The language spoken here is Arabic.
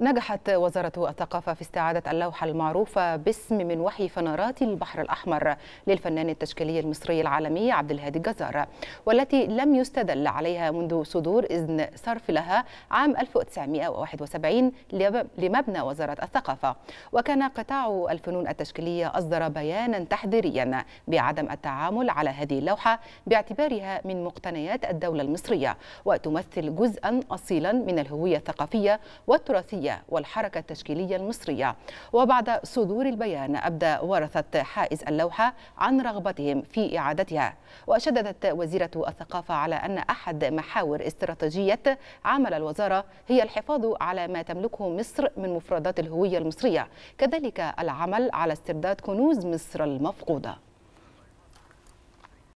نجحت وزارة الثقافة في استعادة اللوحة المعروفة باسم من وحي فنارات البحر الأحمر للفنان التشكيلي المصري العالمي عبد الهادي الجزار، والتي لم يستدل عليها منذ صدور إذن صرف لها عام 1971 لمبنى وزارة الثقافة. وكان قطاع الفنون التشكيلية أصدر بيانا تحذيريا بعدم التعامل على هذه اللوحة باعتبارها من مقتنيات الدولة المصرية، وتمثل جزءا أصيلا من الهوية الثقافية والتراثية والحركة التشكيلية المصرية. وبعد صدور البيان أبدى ورثة حائز اللوحة عن رغبتهم في إعادتها. وشددت وزيرة الثقافة على أن أحد محاور استراتيجية عمل الوزارة هي الحفاظ على ما تملكه مصر من مفردات الهوية المصرية، كذلك العمل على استرداد كنوز مصر المفقودة.